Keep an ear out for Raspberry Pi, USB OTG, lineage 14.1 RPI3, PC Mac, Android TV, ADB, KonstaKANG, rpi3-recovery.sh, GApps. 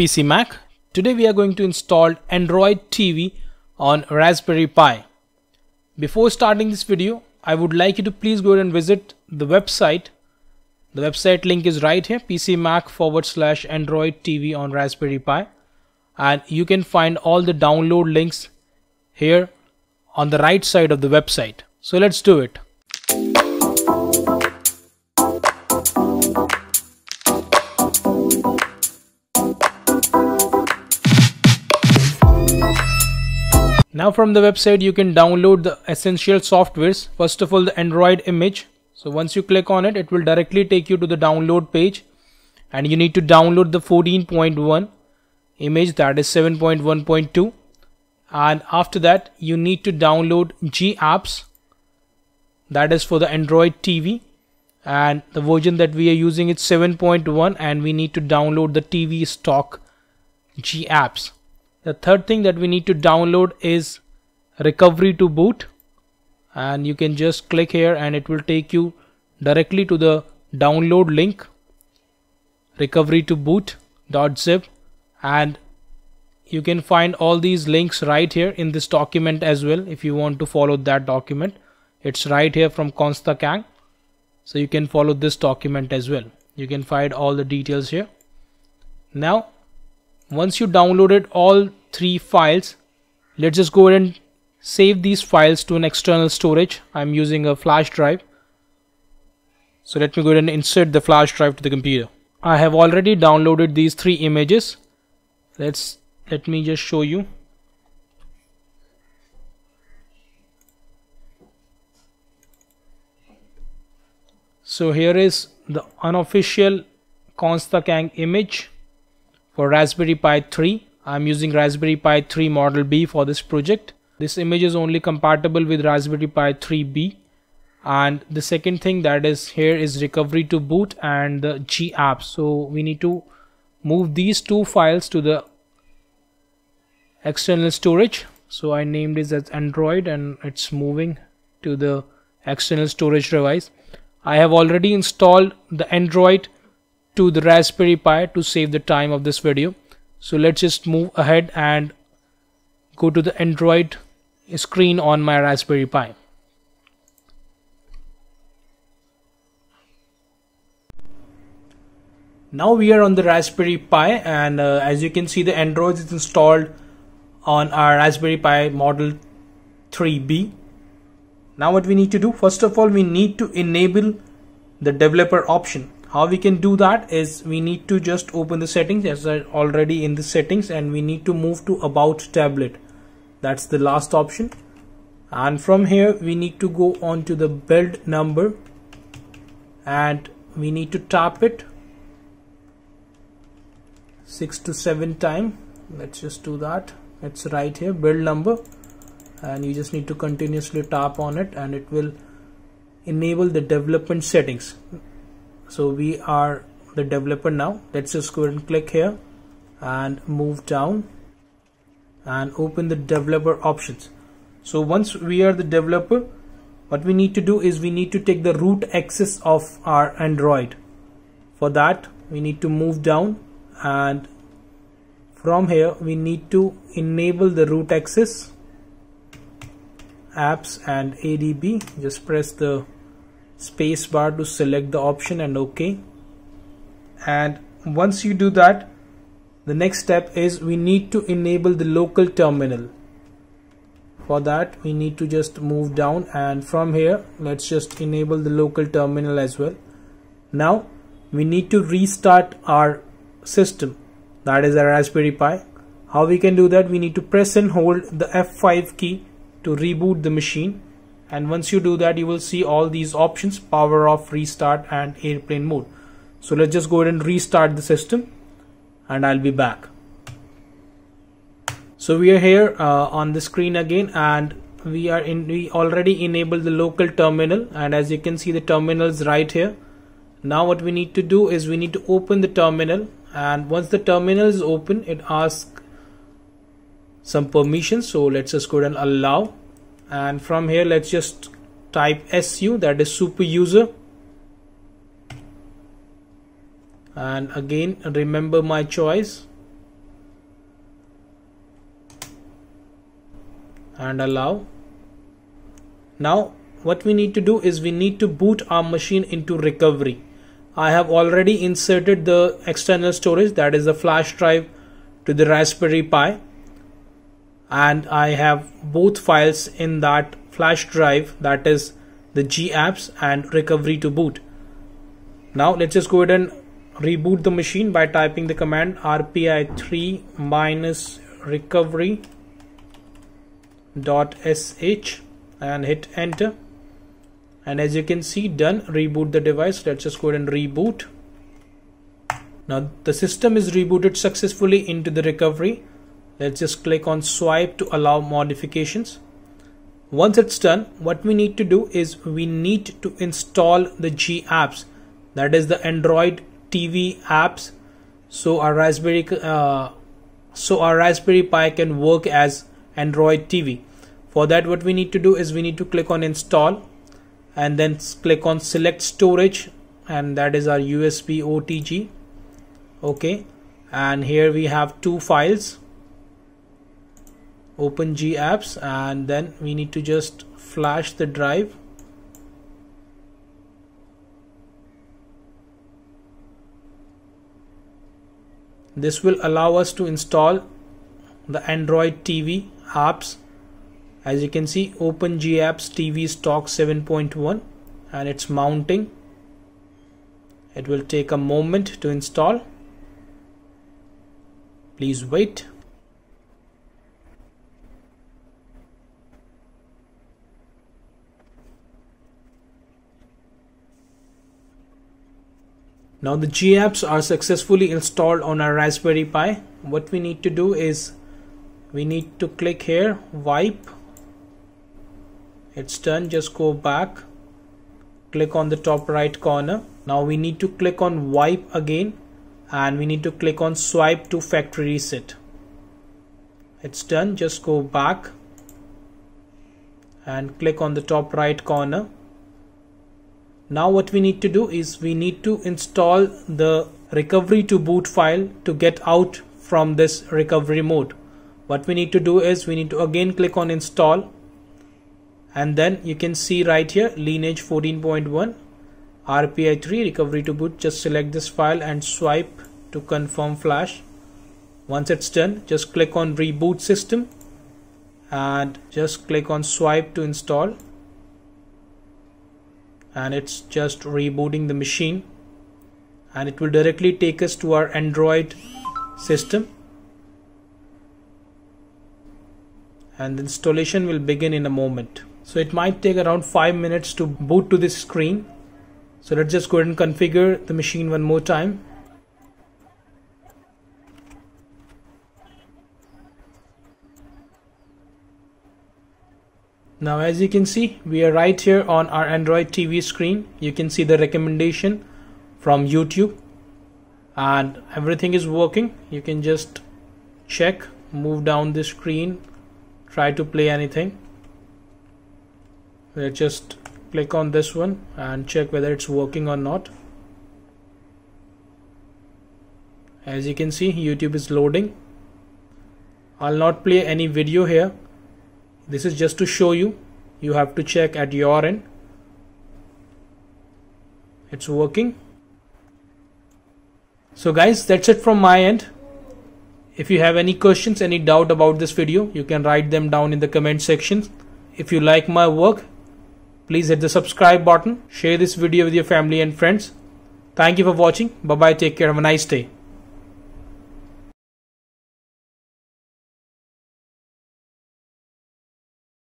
PC Mac. Today we are going to install Android TV on Raspberry Pi. Before starting this video, I would like you to please go ahead and visit the website. The website link is right here, PCMac/Android TV on Raspberry Pi, and you can find all the download links here on the right side of the website. So let's do it. Now from the website you can download the essential softwares. First of all, the Android image. So once you click on it, it will directly take you to the download page, and you need to download the 14.1 image, that is 7.1.2, and after that you need to download GApps, that is for the Android TV, and the version that we are using is 7.1, and we need to download the TV stock GApps. The third thing that we need to download is recovery to boot, and you can just click here and it will take you directly to the download link, recovery to boot.zip, and you can find all these links right here in this document as well. If you want to follow that document, it's right here from KonstaKANG, so you can follow this document as well. You can find all the details here. Now once you downloaded all three files, let's just go ahead and save these files to an external storage. I'm using a flash drive, so let me go ahead and insert the flash drive to the computer. I have already downloaded these three images. Let me just show you. So here is the unofficial KonstaKANG image for Raspberry Pi 3. I'm using Raspberry Pi 3 Model B for this project. This image is only compatible with Raspberry Pi 3B. And the second thing that is here is recovery to boot and the GApps. So we need to move these two files to the external storage. So I named this as Android, and it's moving to the external storage device. I have already installed the Android to the Raspberry Pi to save the time of this video. So let's just move ahead and go to the Android screen on my Raspberry Pi. Now we are on the Raspberry Pi, and as you can see, the Android is installed on our Raspberry Pi Model 3B. Now what we need to do, first of all, we need to enable the developer option. How we can do that is we need to just open the settings, as I already in the settings, and we need to move to about tablet. That's the last option, and from here we need to go on to the build number and we need to tap it 6 to 7 times. Let's just do that. It's right here, build number, and you just need to continuously tap on it and it will enable the development settings. So we are the developer now. Let's just go and click here and move down and open the developer options. So once we are the developer, what we need to do is we need to take the root access of our Android. For that we need to move down, and from here we need to enable the root access, apps and ADB. Just press the space bar to select the option and OK. And once you do that, the next step is we need to enable the local terminal. For that we need to just move down, and from here let's just enable the local terminal as well. Now we need to restart our system, that is our Raspberry Pi. How we can do that, we need to press and hold the F5 key to reboot the machine. And once you do that, you will see all these options: power off, restart and airplane mode. So let's just go ahead and restart the system and I'll be back. So we are here on the screen again, and we already enabled the local terminal, and as you can see the terminal is right here. Now what we need to do is we need to open the terminal, and once the terminal is open it asks some permissions. So let's just go ahead and allow, and from here let's just type SU, that is super user, and again remember my choice, and allow. Now what we need to do is we need to boot our machine into recovery. I have already inserted the external storage, that is the flash drive to the Raspberry Pi, and I have both files in that flash drive, that is the GApps and recovery to boot. Now let's just go ahead and reboot the machine by typing the command rpi3-recovery.sh and hit enter, and as you can see, done. Reboot the device. Let's just go ahead and reboot. Now the system is rebooted successfully into the recovery. Let's just click on swipe to allow modifications. Once it's done, what we need to do is we need to install the GApps, that is the Android TV apps, so our Raspberry Pi can work as Android TV. For that, what we need to do is we need to click on install and then click on select storage, and that is our USB OTG. Okay, and here we have two files, open GApps, and then we need to just flash the drive. This will allow us to install the Android TV apps. As you can see, open GApps TV stock 7.1, and it's mounting. It will take a moment to install. Please wait. Now the GApps are successfully installed on our Raspberry Pi. What we need to do is we need to click here, wipe. It's done. Just go back, click on the top right corner. Now we need to click on wipe again, and we need to click on swipe to factory reset. It's done. Just go back and click on the top right corner. Now what we need to do is we need to install the recovery to boot file to get out from this recovery mode. What we need to do is we need to again click on install, and then you can see right here lineage 14.1 RPI3 recovery to boot. Just select this file and swipe to confirm flash. Once it's done, just click on reboot system and just click on swipe to install. And it's just rebooting the machine, and it will directly take us to our Android system, and the installation will begin in a moment. So it might take around 5 minutes to boot to this screen. So let's just go ahead and configure the machine one more time. Now as you can see, we are right here on our Android TV screen. You can see the recommendation from YouTube, and everything is working. You can just check, move down the screen, try to play anything. Let's just click on this one and check whether it's working or not. As you can see, YouTube is loading. I'll not play any video here. This is just to show you. You have to check at your end. It's working. So guys, that's it from my end. If you have any questions, any doubt about this video, you can write them down in the comment section. If you like my work, please hit the subscribe button. Share this video with your family and friends. Thank you for watching. Bye bye. Take care. Have a nice day.